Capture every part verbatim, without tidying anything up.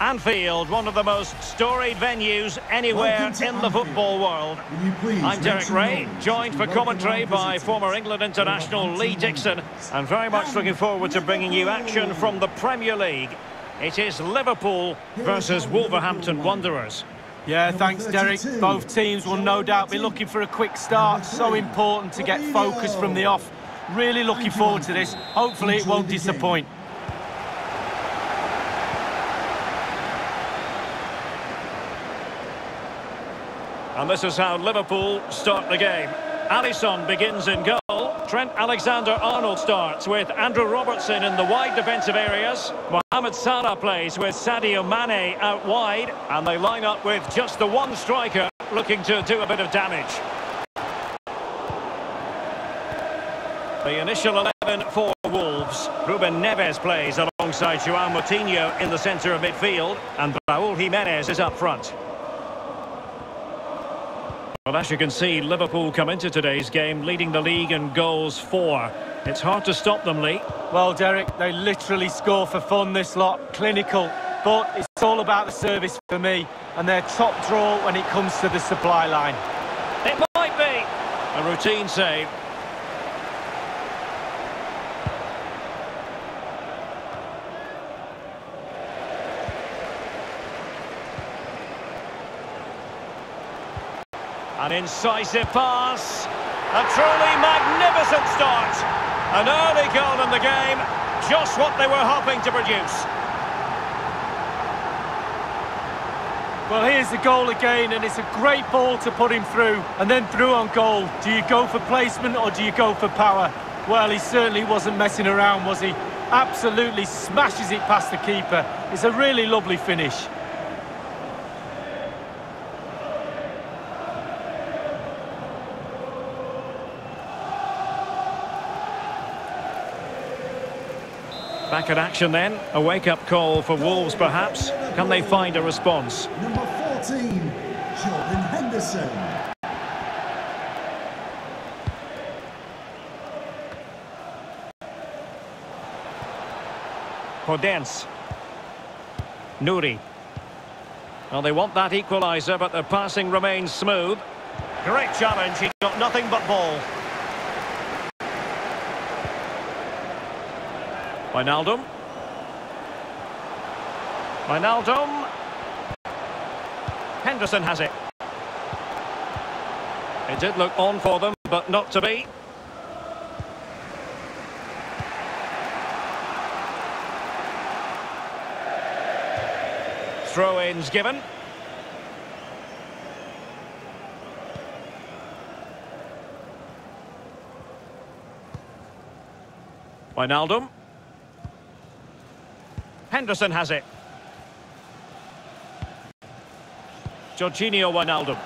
Anfield, one of the most storied venues anywhere in the football world. I'm Derek Rae, joined for commentary by former England international Lee Dixon, and very much looking forward to bringing you action from the Premier League. It is Liverpool versus Wolverhampton Wanderers. Yeah, thanks, Derek. Both teams will no doubt be looking for a quick start. So important to get focus from the off. Really looking forward to this. Hopefully it won't disappoint. And this is how Liverpool start the game. Alisson begins in goal. Trent Alexander-Arnold starts with Andrew Robertson in the wide defensive areas. Mohamed Salah plays with Sadio Mane out wide. And they line up with just the one striker looking to do a bit of damage. The initial eleven for Wolves. Ruben Neves plays alongside João Moutinho in the centre of midfield. And Raul Jimenez is up front. Well, as you can see, Liverpool come into today's game leading the league in goals four. It's hard to stop them, Lee. Well, Derek, they literally score for fun, this lot. Clinical. But it's all about the service for me. And their top draw when it comes to the supply line. It might be a routine save. An incisive pass, a truly magnificent start, an early goal in the game, just what they were hoping to produce. Well, here's the goal again, and it's a great ball to put him through, and then through on goal. Do you go for placement or do you go for power? Well, he certainly wasn't messing around, was he? Absolutely smashes it past the keeper. It's a really lovely finish. Back at action then, a wake-up call for Wolves perhaps. Can they find a response? Number fourteen, Jordan Henderson. Podence. Nuri. Well, they want that equaliser, but the passing remains smooth. Great challenge, he got nothing but ball. Wijnaldum. Wijnaldum. Henderson has it. It did look on for them, but not to be. Throw-ins given. Wijnaldum. Henderson has it. Jorginho Wijnaldum.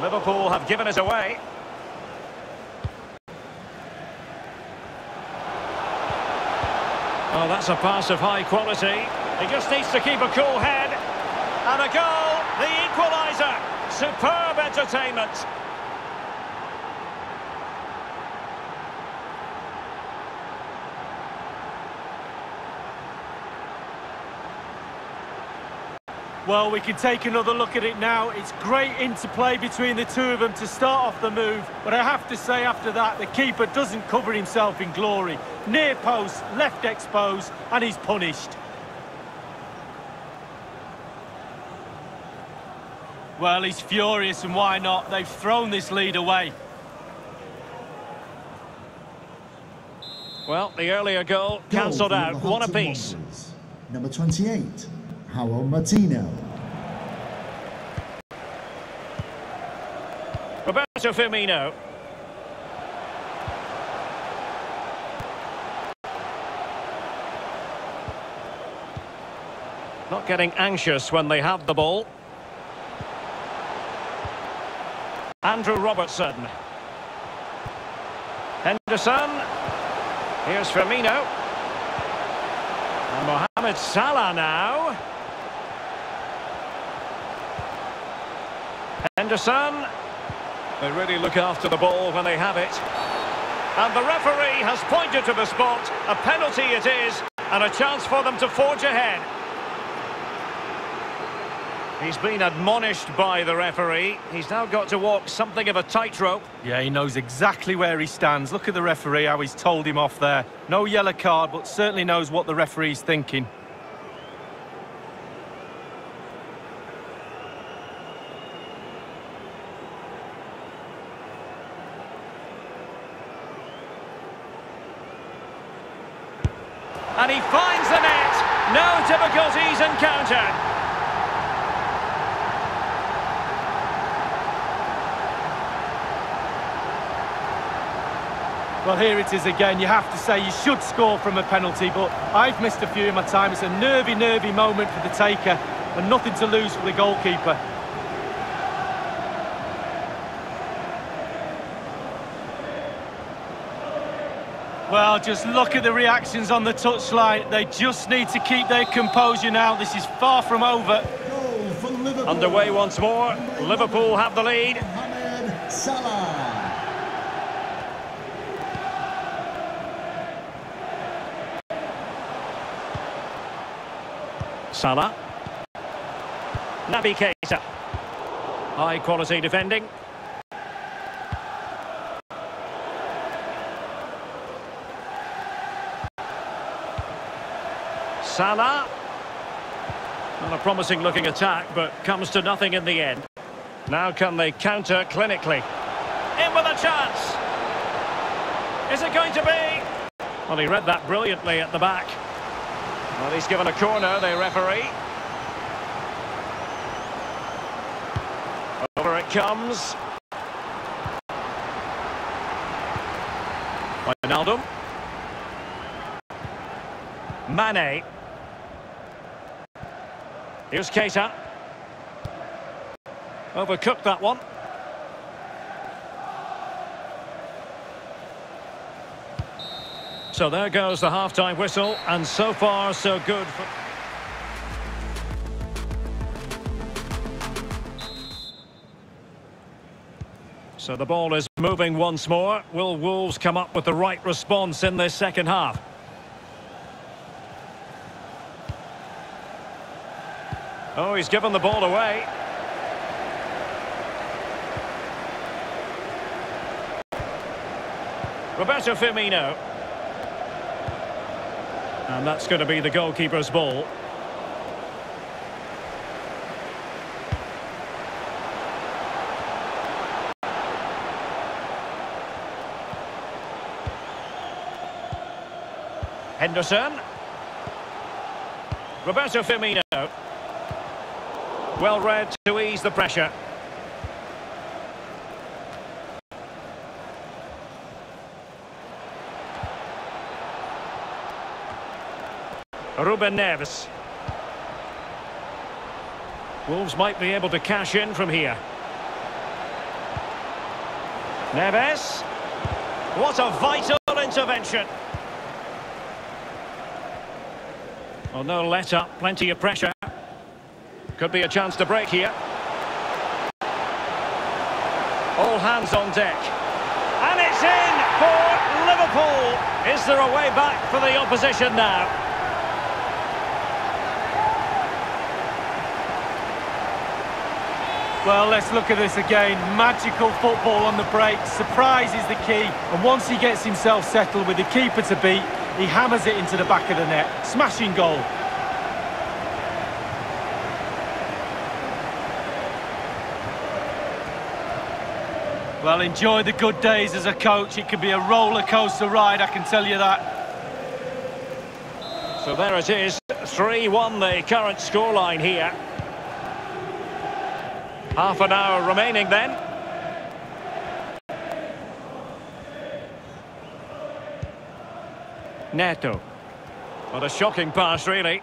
Liverpool have given it away. Oh, that's a pass of high quality. He just needs to keep a cool head. And a goal, the equaliser. Superb entertainment. Well, we can take another look at it now. It's great interplay between the two of them to start off the move. But I have to say after that, the keeper doesn't cover himself in glory. Near post, left exposed, and he's punished. Well, he's furious, and why not? They've thrown this lead away. Well, the earlier goal cancelled out. One apiece. Number twenty-eight. Raul Martino. Roberto Firmino. Not getting anxious when they have the ball. Andrew Robertson. Henderson. Here's Firmino. And Mohamed Salah now. Henderson. They really look after the ball when they have it. And the referee has pointed to the spot. A penalty it is, and a chance for them to forge ahead. He's been admonished by the referee. He's now got to walk something of a tightrope. Yeah, he knows exactly where he stands. Look at the referee, how he's told him off there. No yellow card, but certainly knows what the referee's thinking. And he finds the net. No difficulties encountered. Well, here it is again. You have to say you should score from a penalty, but I've missed a few in my time. It's a nervy, nervy moment for the taker, and nothing to lose for the goalkeeper. Well, just look at the reactions on the touchline. They just need to keep their composure now. This is far from over. Underway once more. Liverpool have the lead. Mohamed Salah. Salah, Naby Keita, high quality defending. Salah, not a promising looking attack, but comes to nothing in the end. Now can they counter clinically? In with a chance. Is it going to be? Well, he read that brilliantly at the back. Well, he's given a corner, the referee. Over it comes. Wijnaldum. Mane. Here's Keita. Overcooked that one. So there goes the half-time whistle, and so far, so good. For... So the ball is moving once more. Will Wolves come up with the right response in this second half? Oh, he's given the ball away. Roberto Firmino. And that's going to be the goalkeeper's ball. Henderson. Roberto Firmino. Well read to ease the pressure. Ruben Neves. Wolves might be able to cash in from here. Neves. What a vital intervention. Well, no let up, plenty of pressure. Could be a chance to break here. All hands on deck. And it's in for Liverpool. Is there a way back for the opposition now? Well, let's look at this again. Magical football on the break. Surprise is the key. And once he gets himself settled with the keeper to beat, he hammers it into the back of the net. Smashing goal. Well, enjoy the good days as a coach. It could be a roller coaster ride, I can tell you that. So there it is. three one, the current scoreline here. Half an hour remaining then. Neto. What a shocking pass, really.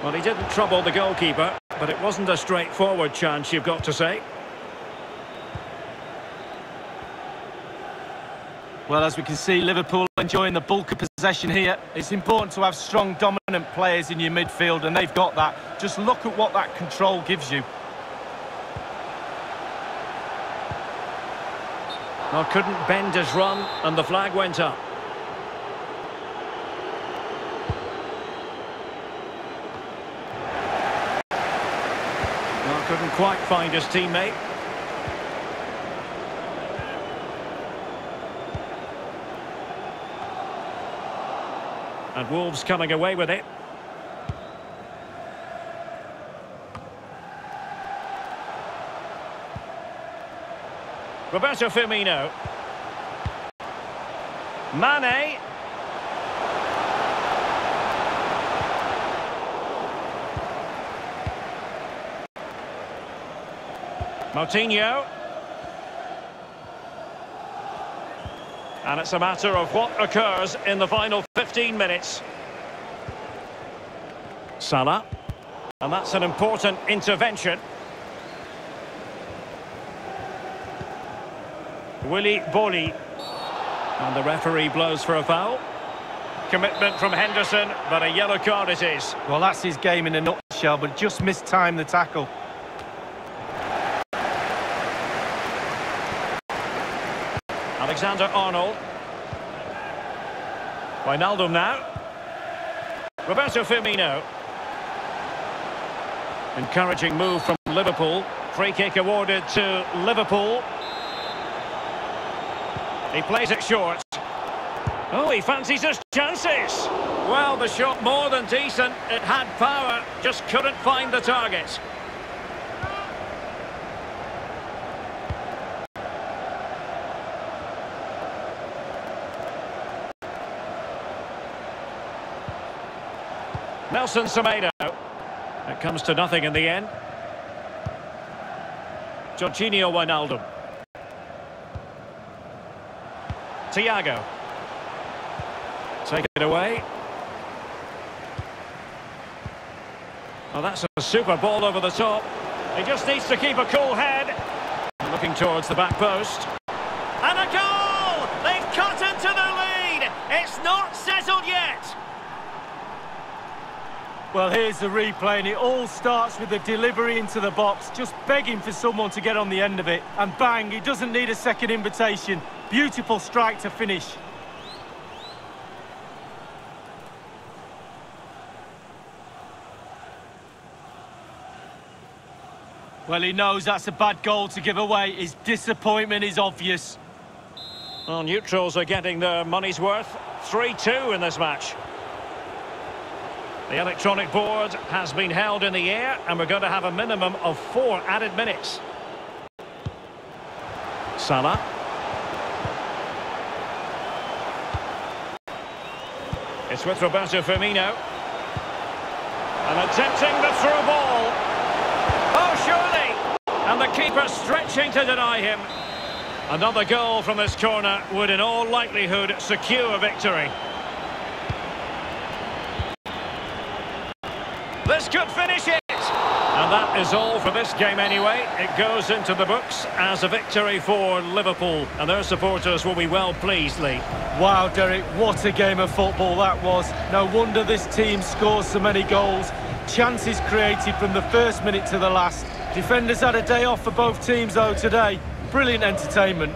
Well, he didn't trouble the goalkeeper, but it wasn't a straightforward chance, you've got to say. Well, as we can see, Liverpool enjoying the bulk of possession here. It's important to have strong, dominant players in your midfield, and they've got that. Just look at what that control gives you. Now, couldn't bend his run, and the flag went up. Now, couldn't quite find his teammate. And Wolves coming away with it. Roberto Firmino. Mane. Moutinho. And it's a matter of what occurs in the final fifteen minutes. Salah. And that's an important intervention. Willy Bolli. And the referee blows for a foul. Commitment from Henderson, but a yellow card it is. Well, that's his game in a nutshell, but just mistimed the tackle. Alexander-Arnold. Wijnaldum now. Roberto Firmino. Encouraging move from Liverpool. Free kick awarded to Liverpool. He plays it short. Oh, he fancies his chances. Well, the shot more than decent. It had power, just couldn't find the target. Nelson Samedo. It comes to nothing in the end. Jorginho Wijnaldum. Thiago. Take it away. Well, that's a super ball over the top. He just needs to keep a cool head. Looking towards the back post. And a goal! They've cut into the lead! It's not settled yet! Well, here's the replay, and it all starts with the delivery into the box, just begging for someone to get on the end of it. And bang, he doesn't need a second invitation. Beautiful strike to finish. Well, he knows that's a bad goal to give away. His disappointment is obvious. Well, neutrals are getting their money's worth. three two in this match. The electronic board has been held in the air, and we're going to have a minimum of four added minutes. Salah. It's with Roberto Firmino. And attempting the through ball. Oh, surely! And the keeper stretching to deny him. Another goal from this corner would in all likelihood secure victory. This could finish it! And that is all for this game anyway. It goes into the books as a victory for Liverpool. And their supporters will be well pleased, Lee. Wow, Derek, what a game of football that was. No wonder this team scores so many goals. Chances created from the first minute to the last. Defenders had a day off for both teams, though, today. Brilliant entertainment.